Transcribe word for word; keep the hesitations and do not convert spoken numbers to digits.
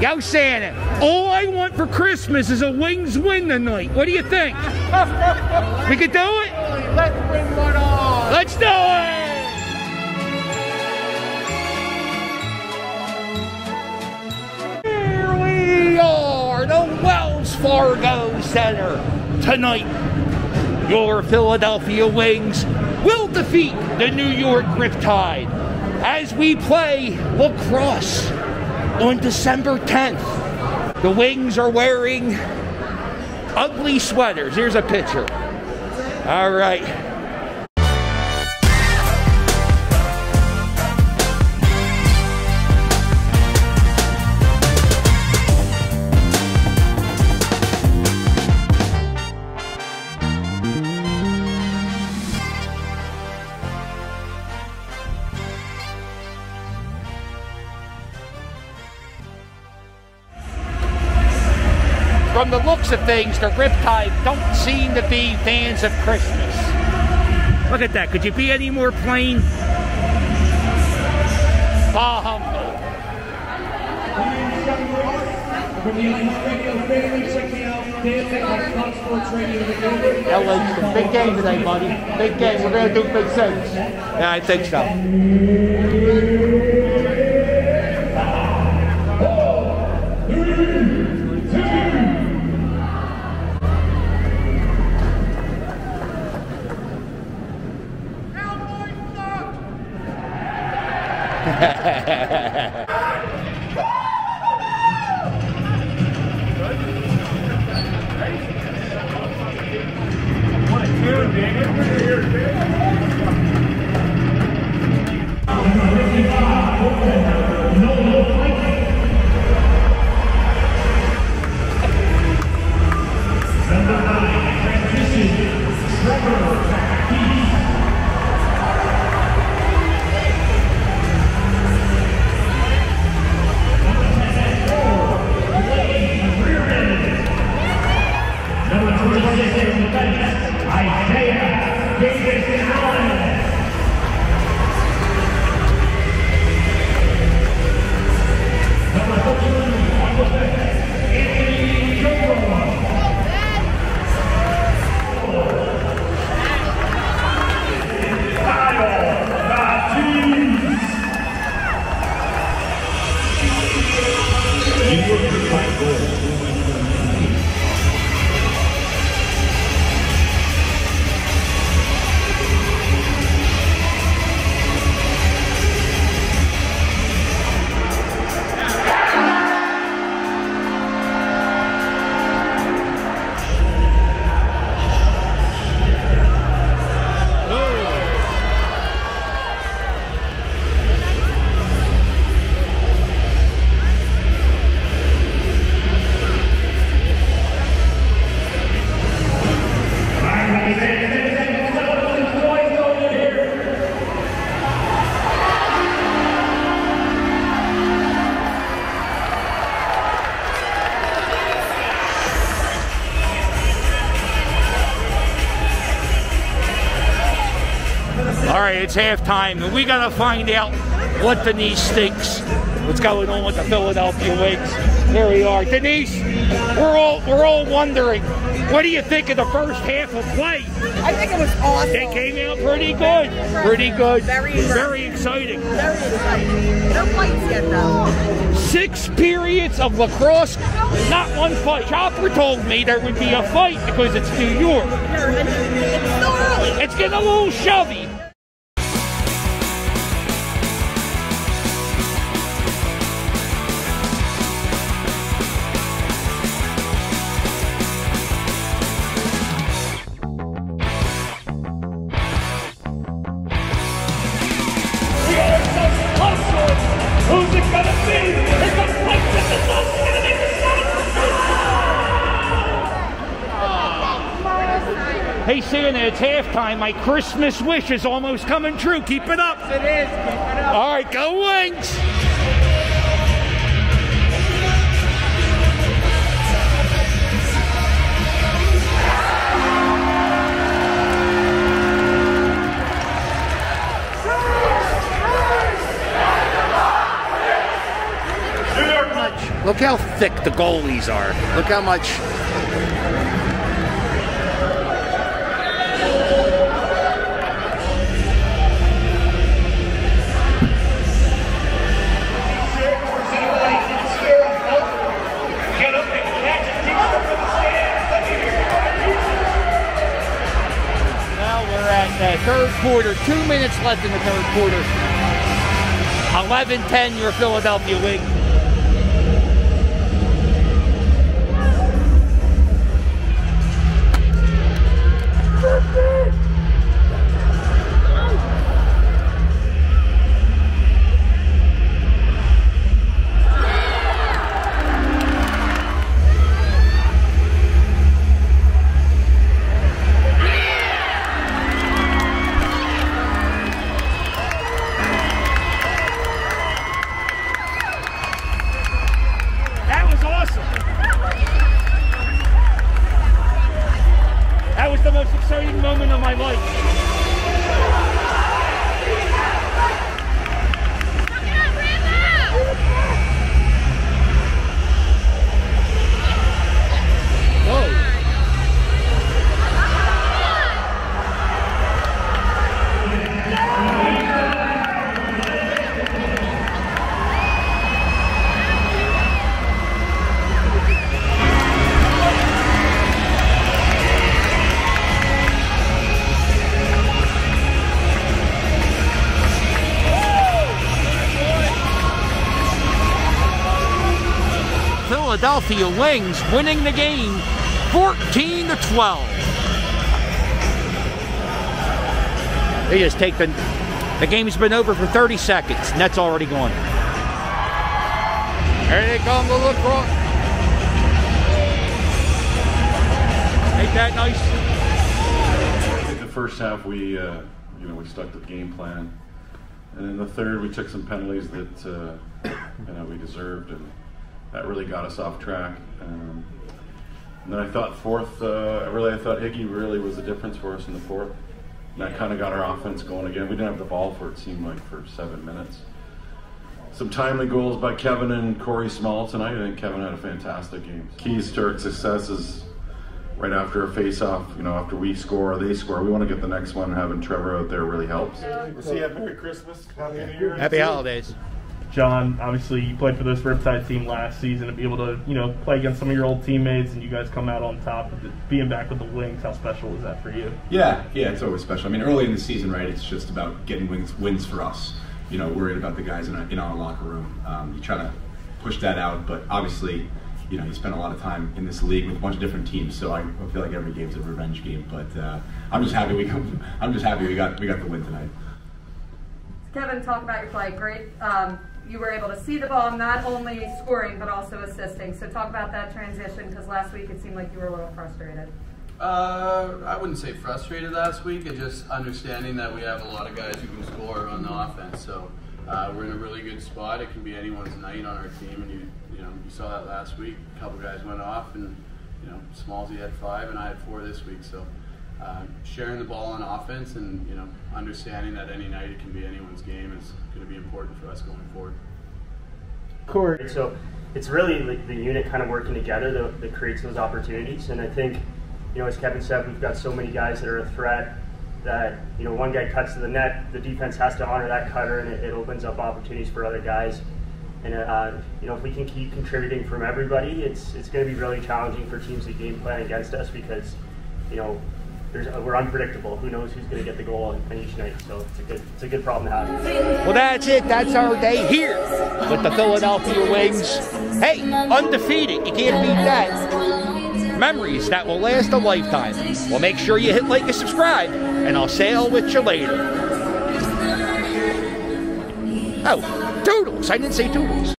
Yo, Santa, all I want for Christmas is a Wings win tonight. What do you think? We could do it? Let's bring one on. Let's do it! Here we are, the Wells Fargo Center. Tonight, your Philadelphia Wings will defeat the New York Riptide as we play lacrosse on December tenth. The Wings are wearing ugly sweaters. Here's a picture. All right. From the looks of things, the Riptide don't seem to be fans of Christmas. Look at that. Could you be any more plain? Bah humbug. L A, big game today, buddy. Big game. We're going to do big things. Yeah, I think so. It's halftime, and we gotta find out what Denise thinks. What's going on with the Philadelphia Wings? Here we are, Denise. We're all we're all wondering. What do you think of the first half of play? I think it was awesome. They came out pretty good, pretty good, very, very exciting. Very exciting. No fights yet though. Six periods of lacrosse, not one fight. Chopper told me there would be a fight because it's New York. It's so early. It's getting a little shovey. Hey Santa, it's halftime. My Christmas wish is almost coming true. Keep it up. It is. Keep it up. All right, go Wings. Look how thick the goalies are. Look how much. Third quarter, two minutes left in the third quarter. eleven ten, your Philadelphia Wings. Philadelphia Wings winning the game fourteen to twelve. They just take the, the game's been over for thirty seconds, and that's already gone. There they come to look for. Ain't that nice? In the first half, we uh, you know we stuck to the game plan, and in the third, we took some penalties that uh, you know we deserved, and that really got us off track. Um, and then I thought fourth, uh, really I thought Hickey really was the difference for us in the fourth. And that kind of got our offense going again. We didn't have the ball for, it seemed like, for seven minutes. Some timely goals by Kevin and Corey Small tonight. I think Kevin had a fantastic game. Keys to our success is right after a face-off, you know, after we score, they score. We want to get the next one, and having Trevor out there really helps. We'll see you. Merry Christmas. Happy New Year. Happy holidays. John, obviously you played for this Riptide team last season, to be able to, you know, play against some of your old teammates and you guys come out on top. Being back with the Wings, how special was that for you? Yeah, yeah, it's always special. I mean, early in the season, right, it's just about getting wins, wins for us. You know, worried about the guys in our, in our locker room. Um, you try to push that out, but obviously, you know, you spend a lot of time in this league with a bunch of different teams, so I feel like every game's a revenge game. But uh, I'm just happy we got, I'm just happy we got we got the win tonight. Kevin, talk about your play. Great. Um, You were able to see the ball, not only scoring, but also assisting. So talk about that transition, because last week it seemed like you were a little frustrated. Uh, I wouldn't say frustrated last week. It's just understanding that we have a lot of guys who can score on the offense. So uh, we're in a really good spot. It can be anyone's night on our team. And you, you know, you saw that last week. A couple guys went off, and you know, Smallsy had five, and I had four this week. So uh, sharing the ball on offense, and you know, understanding that any night it can be anyone's game is going to be important for us going forward. Corey, so it's really the, the unit kind of working together that, that creates those opportunities. And I think, you know, as Kevin said, we've got so many guys that are a threat that, you know, one guy cuts to the net, the defense has to honor that cutter, and it, it opens up opportunities for other guys. And, uh, you know, if we can keep contributing from everybody, it's, it's going to be really challenging for teams that game plan against us, because, you know, There's, we're unpredictable. Who knows who's going to get the goal on each night? So it's a good, it's a good problem to have. Well, that's it. That's our day here with the Philadelphia Wings. Hey, undefeated. You can't beat that. Memories that will last a lifetime. Well, make sure you hit like and subscribe, and I'll sail with you later. Oh, toodles! I didn't say toodles.